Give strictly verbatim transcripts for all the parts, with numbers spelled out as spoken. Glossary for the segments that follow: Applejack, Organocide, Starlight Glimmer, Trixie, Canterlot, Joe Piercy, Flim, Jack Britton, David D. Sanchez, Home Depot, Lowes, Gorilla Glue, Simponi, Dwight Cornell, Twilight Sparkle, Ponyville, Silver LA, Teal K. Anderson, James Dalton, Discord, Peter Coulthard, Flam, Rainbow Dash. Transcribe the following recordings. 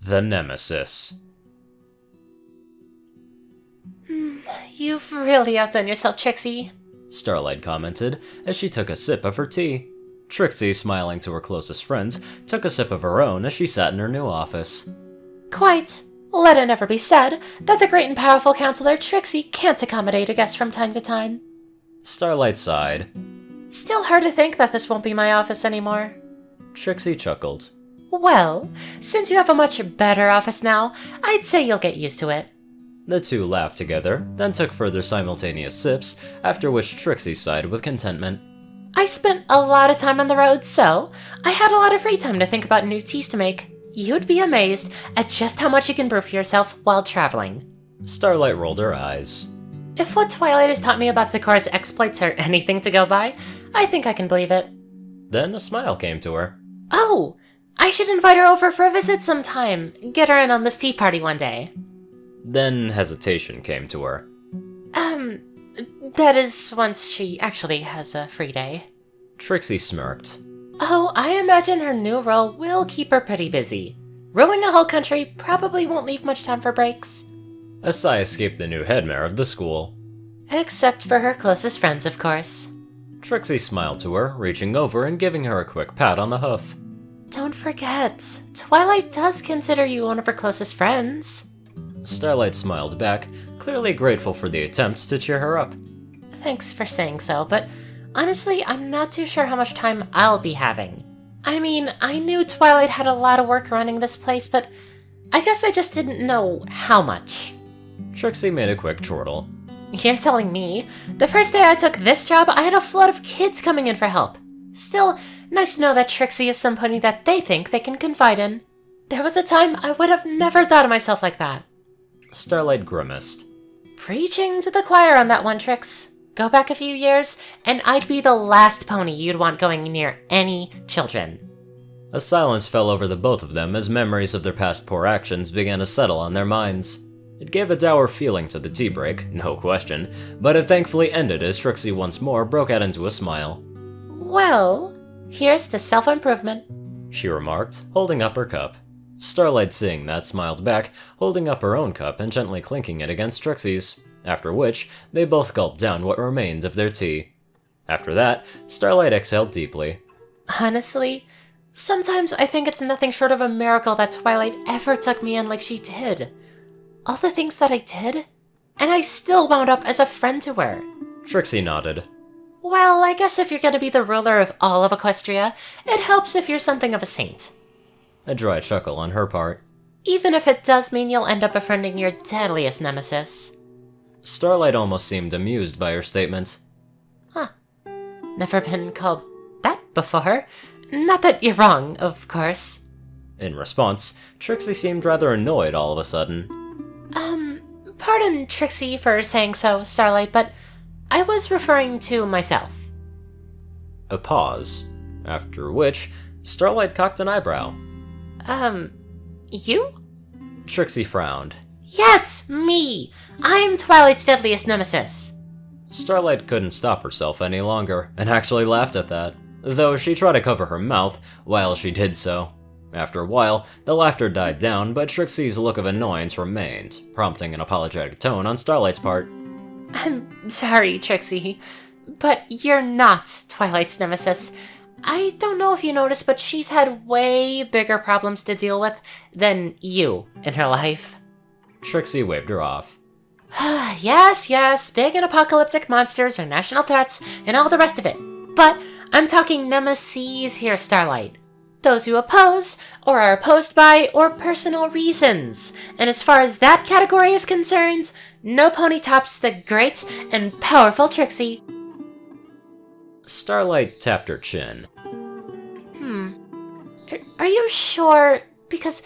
the nemesis. You've really outdone yourself, Trixie, Starlight commented as she took a sip of her tea. Trixie, smiling to her closest friends, took a sip of her own as she sat in her new office. Quite. Let it never be said that the great and powerful counselor Trixie can't accommodate a guest from time to time. Starlight sighed. Still hard to think that this won't be my office anymore. Trixie chuckled. Well, since you have a much better office now, I'd say you'll get used to it. The two laughed together, then took further simultaneous sips, after which Trixie sighed with contentment. I spent a lot of time on the road, so I had a lot of free time to think about new teas to make. You'd be amazed at just how much you can brew for yourself while traveling. Starlight rolled her eyes. If what Twilight has taught me about Sakura's exploits are anything to go by, I think I can believe it. Then a smile came to her. Oh, I should invite her over for a visit sometime. Get her in on this tea party one day. Then hesitation came to her. Um, that is once she actually has a free day. Trixie smirked. Oh, I imagine her new role will keep her pretty busy. Ruling a whole country probably won't leave much time for breaks. A sigh escaped the new headmare of the school. Except for her closest friends, of course. Trixie smiled to her, reaching over and giving her a quick pat on the hoof. Don't forget, Twilight does consider you one of her closest friends. Starlight smiled back, clearly grateful for the attempt to cheer her up. Thanks for saying so, but honestly, I'm not too sure how much time I'll be having. I mean, I knew Twilight had a lot of work running this place, but I guess I just didn't know how much. Trixie made a quick chortle. You're telling me? The first day I took this job, I had a flood of kids coming in for help. Still, nice to know that Trixie is somebody that they think they can confide in. There was a time I would have never thought of myself like that. Starlight grimaced. Preaching to the choir on that one, Trix. Go back a few years, and I'd be the last pony you'd want going near any children. A silence fell over the both of them as memories of their past poor actions began to settle on their minds. It gave a dour feeling to the tea break, no question, but it thankfully ended as Trixie once more broke out into a smile. Well, here's to self-improvement, she remarked, holding up her cup. Starlight, seeing that, smiled back, holding up her own cup and gently clinking it against Trixie's, after which they both gulped down what remained of their tea. After that, Starlight exhaled deeply. Honestly, sometimes I think it's nothing short of a miracle that Twilight ever took me in like she did. All the things that I did, and I still wound up as a friend to her. Trixie nodded. Well, I guess if you're going to be the ruler of all of Equestria, it helps if you're something of a saint. A dry chuckle on her part. Even if it does mean you'll end up befriending your deadliest nemesis. Starlight almost seemed amused by her statement. Huh. Never been called that before. Not that you're wrong, of course. In response, Trixie seemed rather annoyed all of a sudden. Um, pardon Trixie for saying so, Starlight, but I was referring to myself. A pause, after which Starlight cocked an eyebrow. Um, you? Trixie frowned. Yes, me! I'm Twilight's deadliest nemesis! Starlight couldn't stop herself any longer, and actually laughed at that, though she tried to cover her mouth while she did so. After a while, the laughter died down, but Trixie's look of annoyance remained, prompting an apologetic tone on Starlight's part. I'm sorry, Trixie, but you're not Twilight's nemesis. I don't know if you noticed, but she's had way bigger problems to deal with than you in her life. Trixie waved her off. Yes, yes, big and apocalyptic monsters are national threats and all the rest of it. But I'm talking nemeses here, Starlight. Those who oppose, or are opposed by, or personal reasons. And as far as that category is concerned, no pony tops the great and powerful Trixie. Starlight tapped her chin. Hmm. Are you sure? Because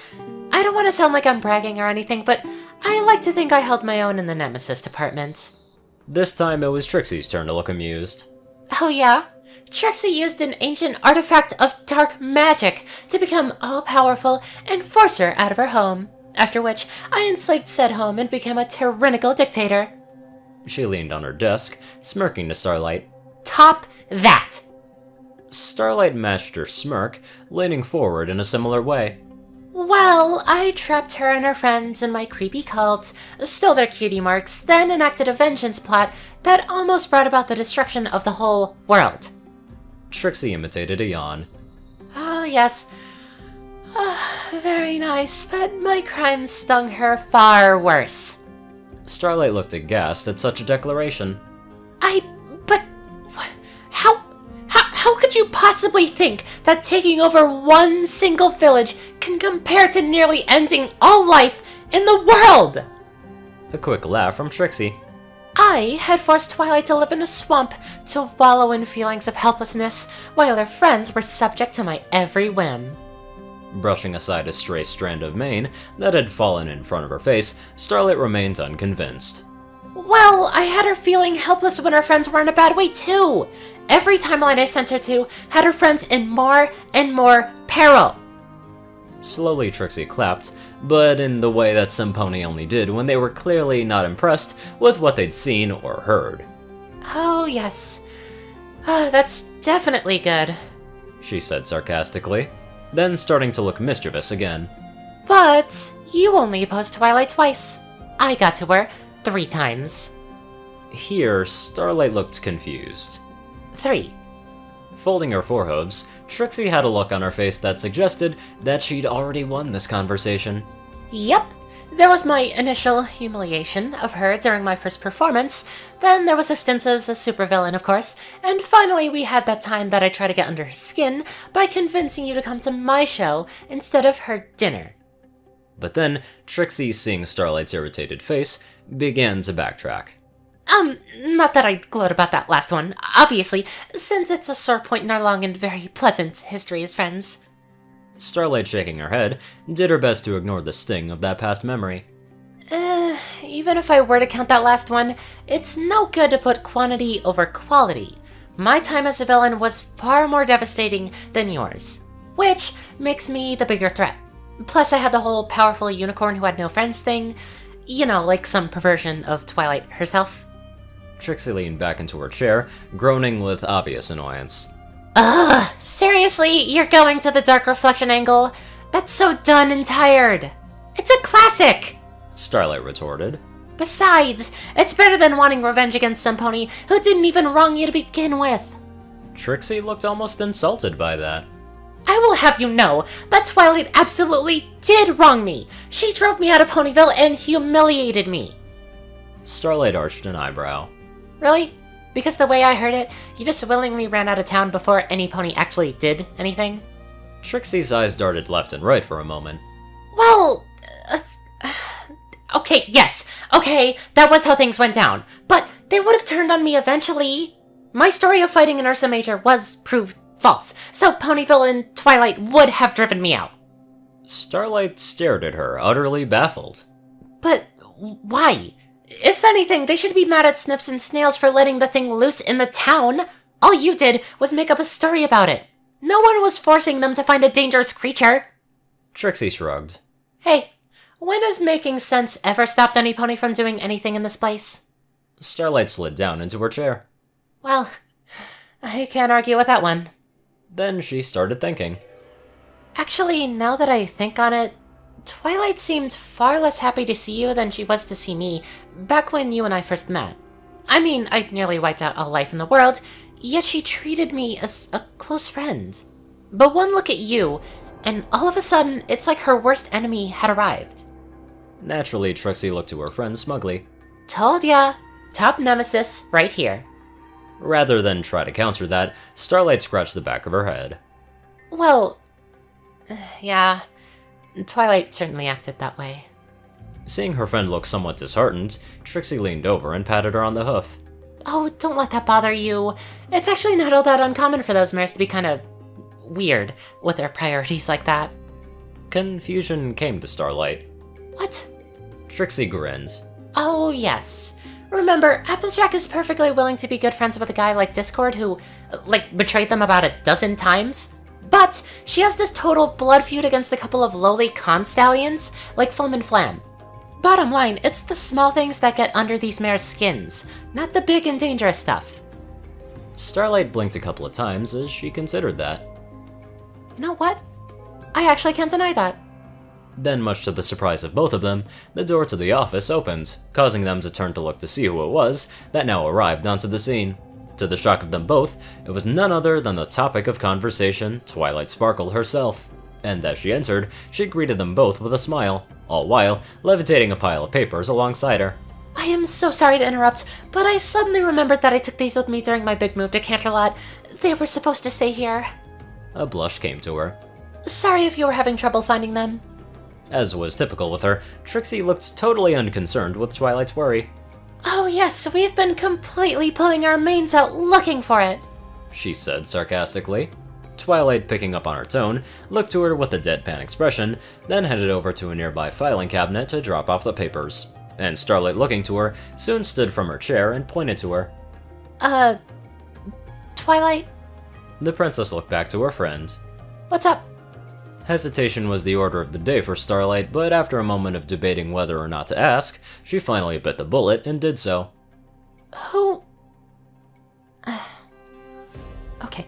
I don't want to sound like I'm bragging or anything, but I like to think I held my own in the nemesis department. This time it was Trixie's turn to look amused. Oh yeah? Trixie used an ancient artifact of dark magic to become all-powerful and force her out of her home, after which I enslaved said home and became a tyrannical dictator. She leaned on her desk, smirking to Starlight. Top that! Starlight matched her smirk, leaning forward in a similar way. Well, I trapped her and her friends in my creepy cult, stole their cutie marks, then enacted a vengeance plot that almost brought about the destruction of the whole world. Trixie imitated a yawn. Oh, yes. Oh, very nice, but my crimes stung her far worse. Starlight looked aghast at such a declaration. I... but... how... how, how could you possibly think that taking over one single village can compare to nearly ending all life in the world? A quick laugh from Trixie. I had forced Twilight to live in a swamp, to wallow in feelings of helplessness, while her friends were subject to my every whim. Brushing aside a stray strand of mane that had fallen in front of her face, Starlight remains unconvinced. Well, I had her feeling helpless when her friends were in a bad way, too! Every timeline I sent her to had her friends in more and more peril! Slowly Trixie clapped, but in the way that Simponi only did when they were clearly not impressed with what they'd seen or heard. Oh, yes. Oh, that's definitely good, she said sarcastically, then starting to look mischievous again. But you only opposed Twilight twice. I got to her three times. Here, Starlight looked confused. Three. Folding her forehooves, Trixie had a look on her face that suggested that she'd already won this conversation. Yep. There was my initial humiliation of her during my first performance, then there was a stint as a supervillain, of course, and finally we had that time that I tried to get under her skin by convincing you to come to my show instead of her dinner. But then, Trixie, seeing Starlight's irritated face, began to backtrack. Um, not that I gloat about that last one, obviously, since it's a sore point in our long and very pleasant history as friends. Starlight, shaking her head, did her best to ignore the sting of that past memory. Uh, even if I were to count that last one, it's no good to put quantity over quality. My time as a villain was far more devastating than yours, which makes me the bigger threat. Plus, I had the whole powerful unicorn who had no friends thing, you know, like some perversion of Twilight herself. Trixie leaned back into her chair, groaning with obvious annoyance. Ugh! Seriously, you're going to the dark reflection angle? That's so done and tired! It's a classic! Starlight retorted. Besides, it's better than wanting revenge against Simponi, who didn't even wrong you to begin with! Trixie looked almost insulted by that. I will have you know that Twilight absolutely did wrong me! She drove me out of Ponyville and humiliated me! Starlight arched an eyebrow. Really? Because the way I heard it, you just willingly ran out of town before any pony actually did anything? Trixie's eyes darted left and right for a moment. Well... Uh, okay, yes, okay, that was how things went down, but they would have turned on me eventually! My story of fighting an Ursa Major was proved false, so Ponyville and Twilight would have driven me out. Starlight stared at her, utterly baffled. But why? If anything, they should be mad at Snips and Snails for letting the thing loose in the town! All you did was make up a story about it! No one was forcing them to find a dangerous creature! Trixie shrugged. Hey, when has making sense ever stopped any pony from doing anything in this place? Starlight slid down into her chair. Well, I can't argue with that one. Then she started thinking. Actually, now that I think on it, Twilight seemed far less happy to see you than she was to see me back when you and I first met. I mean, I nearly wiped out all life in the world, yet she treated me as a close friend. But one look at you, and all of a sudden, it's like her worst enemy had arrived. Naturally, Trixie looked to her friend smugly. Told ya! Top nemesis, right here. Rather than try to counter that, Starlight scratched the back of her head. Well... yeah... Twilight certainly acted that way. Seeing her friend look somewhat disheartened, Trixie leaned over and patted her on the hoof. Oh, don't let that bother you. It's actually not all that uncommon for those mares to be kind of weird with their priorities like that. Confusion came to Starlight. What? Trixie grins. Oh, yes. Remember, Applejack is perfectly willing to be good friends with a guy like Discord who, like, betrayed them about a dozen times. But she has this total blood feud against a couple of lowly constallions, like Flim and Flam. Bottom line, it's the small things that get under these mares' skins, not the big and dangerous stuff. Starlight blinked a couple of times as she considered that. You know what? I actually can't deny that. Then, much to the surprise of both of them, the door to the office opens, causing them to turn to look to see who it was that now arrived onto the scene. To the shock of them both, it was none other than the topic of conversation, Twilight Sparkle herself. And as she entered, she greeted them both with a smile, all while levitating a pile of papers alongside her. I am so sorry to interrupt, but I suddenly remembered that I took these with me during my big move to Canterlot. They were supposed to stay here. A blush came to her. Sorry if you were having trouble finding them. As was typical with her, Trixie looked totally unconcerned with Twilight's worry. Oh yes, we've been completely pulling our manes out looking for it, she said sarcastically. Twilight, picking up on her tone, looked to her with a deadpan expression, then headed over to a nearby filing cabinet to drop off the papers. And Starlight, looking to her, soon stood from her chair and pointed to her. Uh, Twilight? The princess looked back to her friend. What's up? Hesitation was the order of the day for Starlight, but after a moment of debating whether or not to ask, she finally bit the bullet and did so. Who... Uh, okay.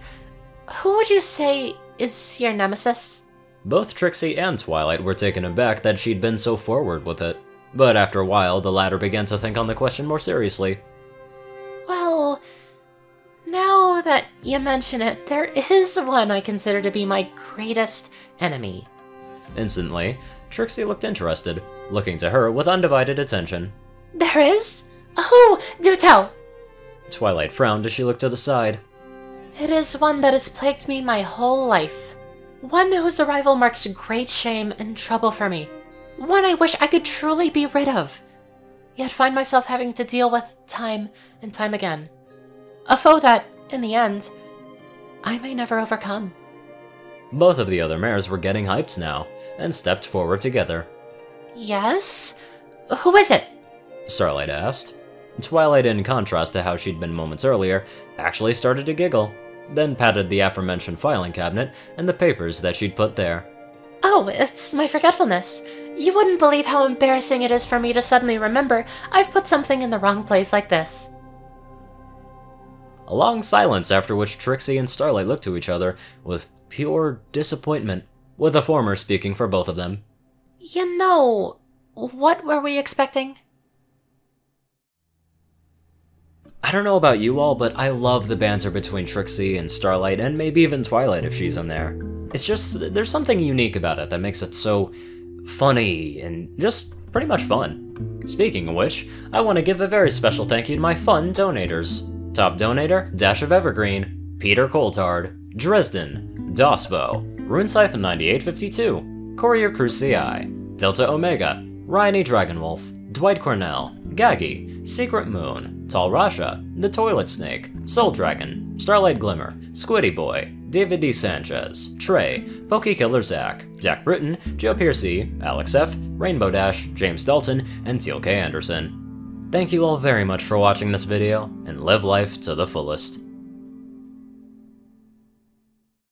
Who would you say is your nemesis? Both Trixie and Twilight were taken aback that she'd been so forward with it. But after a while, the latter began to think on the question more seriously. Well, now that you mention it, there is one I consider to be my greatest enemy. Instantly, Trixie looked interested, looking to her with undivided attention. There is? Oh, do tell! Twilight frowned as she looked to the side. It is one that has plagued me my whole life. One whose arrival marks great shame and trouble for me. One I wish I could truly be rid of, yet find myself having to deal with time and time again. A foe that, in the end, I may never overcome. Both of the other mares were getting hyped now, and stepped forward together. Yes? Who is it? Starlight asked. Twilight, in contrast to how she'd been moments earlier, actually started to giggle, then patted the aforementioned filing cabinet and the papers that she'd put there. Oh, it's my forgetfulness. You wouldn't believe how embarrassing it is for me to suddenly remember I've put something in the wrong place like this. A long silence, after which Trixie and Starlight looked to each other with pure disappointment, with the former speaking for both of them. You know, what were we expecting? I don't know about you all, but I love the banter between Trixie and Starlight, and maybe even Twilight if she's in there. It's just, there's something unique about it that makes it so funny and just pretty much fun. Speaking of which, I want to give a very special thank you to my fun donators. Top donator, Dash of Evergreen, Peter Coulthard, Dresden, Dosbo, Runescythe ninety-eight fifty-two, Courier Crucii, Delta Omega, Ryan E. Dragonwolf, Dwight Cornell, Gaggy, Secret Moon, Tal Rasha, The Toilet Snake, Soul Dragon, Starlight Glimmer, Squiddy Boy, David D. Sanchez, Trey, Pokekiller Zach, Jack Britton, Joe Piercy, Alex F., Rainbow Dash, James Dalton, and Teal K. Anderson. Thank you all very much for watching this video, and live life to the fullest.